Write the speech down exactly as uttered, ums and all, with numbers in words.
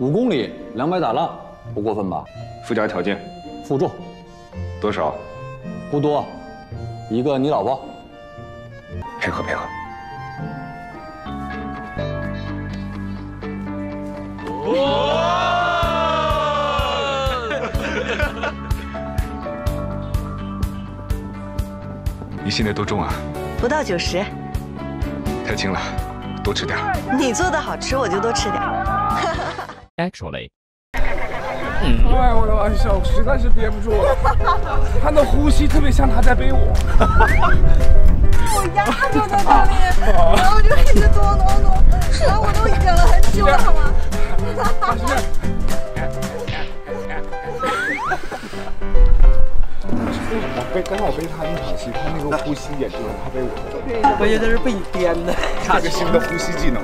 五公里两百打浪，不过分吧？附加条件，附注，多少？不多，一个你老婆。配合配合。你现在多重啊？不到九十。太轻了，多吃点。你做的好吃，我就多吃点。Actually， 哎，我的玩笑，我实在是憋不住了。他的呼吸特别像他在背我。我压着在那里，然后就一直哆哆哆，然后我都忍了很久了，好吗？我背，刚好背他那口气，他那个呼吸也是他背我。我觉得是被你编的，差个新的呼吸技能。